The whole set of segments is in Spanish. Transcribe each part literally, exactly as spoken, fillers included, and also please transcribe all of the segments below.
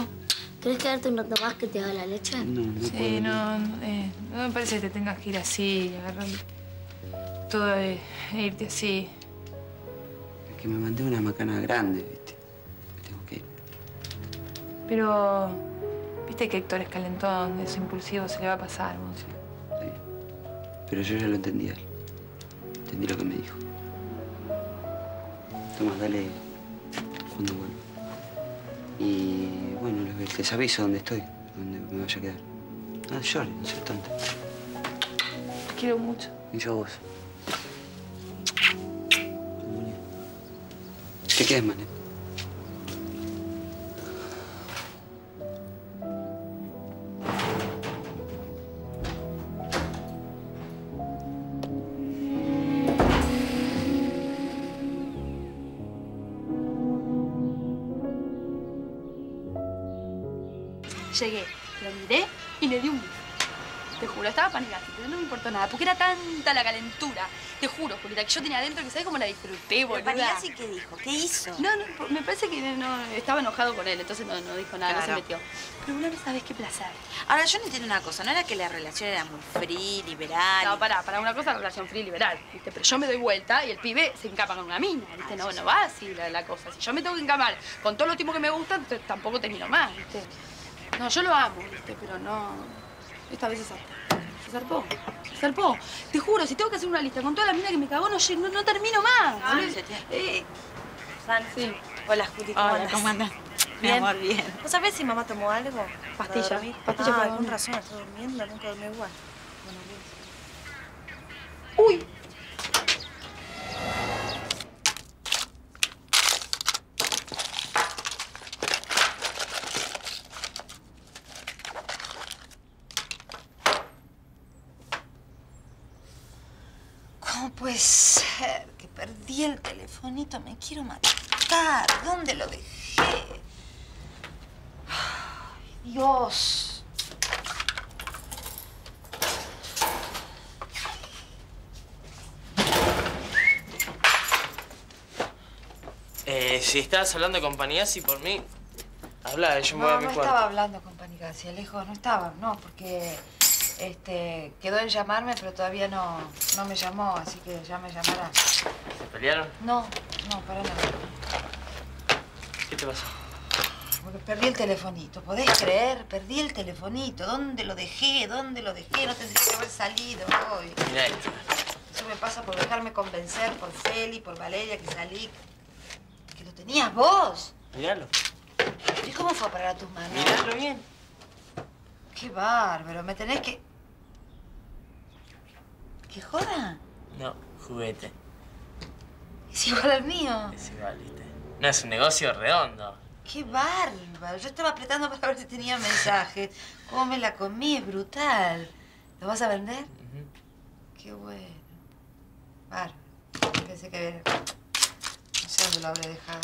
Pero, ¿querés quedarte un rato más que te haga la leche? No, no sí, puedo. No, no, eh, no me parece que te tengas que ir así, agarrar todo e irte así. Es que me mandé una macana grande, ¿viste? Me tengo que ir. Pero, ¿viste que Héctor es calentón, es impulsivo, se le va a pasar, vos? Sí, pero yo ya lo entendí a él. Entendí lo que me dijo. Tomás, dale cuando vuelva. Y bueno, les aviso dónde estoy, dónde me vaya a quedar. Ah, Shorty, no seas tonta. Te quiero mucho. Y yo a vos. Te quedes mal, ¿eh? Llegué, lo miré y le di un beso. Te juro, estaba Panigazzi, pero no me importó nada, porque era tanta la calentura. Te juro, Julieta, que yo tenía adentro que sabés cómo la disfruté, boluda. ¿Pero Panigazzi qué dijo? ¿Qué hizo? No, no, me parece que no, estaba enojado con él, entonces no, no dijo nada, claro. No se metió. Pero vos no sabés qué placer. Ahora, yo no entiendo una cosa, ¿no era que la relación era muy free, liberal? No, pará, para una cosa la relación free, liberal, ¿viste? Pero yo me doy vuelta y el pibe se encapa con una mina, ¿viste? Ah, no, sí, no va así la, la cosa. Si yo me tengo que encamar con todos los tipos que me gustan, entonces tampoco termino más, ¿viste? No, yo lo amo, ¿viste? Pero no... Esta vez se zarpó. Se zarpó. Se zarpó. Te juro, si tengo que hacer una lista con toda la mina que me cagó, no, no, no termino más. No, no, eh. San, sí. Hola, Juli, ¿cómo andas? ¿Cómo andas? Mi amor, bien. ¿Vos sabés si mamá tomó algo? Pastillas. Pastillas ah, para dormir. Con razón, estoy durmiendo, nunca dormí igual. Bueno, bien. ¡Uy! Puede ser que perdí el telefonito, me quiero matar. ¿Dónde lo dejé? Ay, Dios. Eh, si estabas hablando con Panigazzi por mí, habla, yo me no, voy a mi no cuarto. No estaba hablando con Panigazzi, Alejo, no estaba, no, porque... Este, quedó en llamarme, pero todavía no, no me llamó, así que ya me llamará. ¿Se pelearon? No, no, para nada. ¿Qué te pasó? Porque perdí el telefonito, ¿podés creer? Perdí el telefonito. ¿Dónde lo dejé? ¿Dónde lo dejé? No tendría que haber salido hoy. Mirá esto. Eso me pasa por dejarme convencer por Feli, por Valeria, que salí. Que lo tenías vos. Miralo. ¿Y cómo fue a parar a tus manos? Miralo bien. Qué bárbaro, me tenés que... ¿Qué joda? No, juguete. Es igual al mío. Es igual, ¿viste? No, es un negocio redondo. Qué bárbaro. Yo estaba apretando para ver si tenía mensajes. Cómo me la comí, es brutal. ¿Lo vas a vender? Uh-huh. Qué bueno. Bárbaro. Pensé que había... No sé dónde lo habré dejado.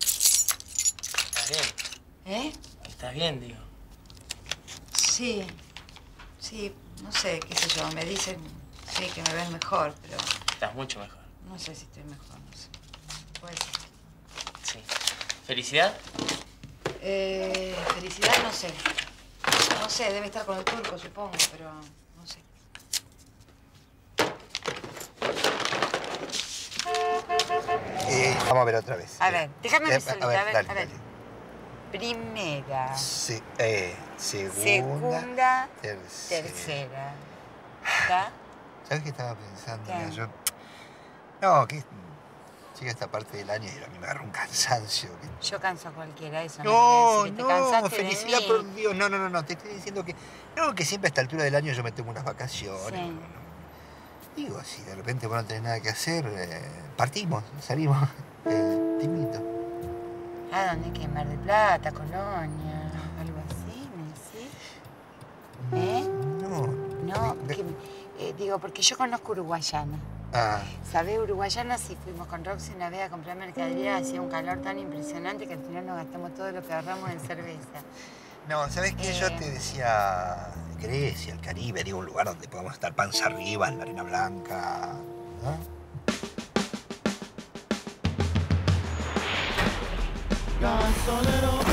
¿Estás bien? ¿Eh? ¿Estás bien, digo? Sí, sí, no sé, qué sé yo, me dicen, sí, que me ven mejor, pero... Estás mucho mejor. No sé si estoy mejor, no sé. Pues... Sí. ¿Felicidad? Eh, felicidad no sé. No sé, debe estar con el turco, supongo, pero no sé. Eh, vamos a ver otra vez. A ver, déjame ver, a ver, a ver. Dale, a ver. Dale. Primera. Sí, eh, segunda, segunda. Tercera. tercera. ¿Está? ¿Sabés qué estaba pensando? Mira, yo. No, que. Llega esta parte del año y a mí me agarra un cansancio. Que... Yo canso a cualquiera, eso no. No, que te no, felicidad por Dios. No, no, no, no. Te estoy diciendo que. No, que siempre a esta altura del año yo me tomo unas vacaciones. Sí. No, no. Digo, si de repente vos no tenés nada que hacer, eh, partimos, salimos. Eh, te invito. ¿A dónde qué? Mar del Plata, Colonia, algo así, ¿me decís? ¿Eh? No. No, porque, eh, digo, porque yo conozco uruguayana. Ah. ¿Sabés uruguayana? Sí, fuimos con Roxy una vez a comprar mercadería, hacía un calor tan impresionante que al final nos gastamos todo lo que ahorramos en cerveza. No, ¿sabés qué? Eh... Yo te decía Grecia, el Caribe, digo, un lugar donde podamos estar panza arriba, en la arena blanca, ¿no? Gasolero.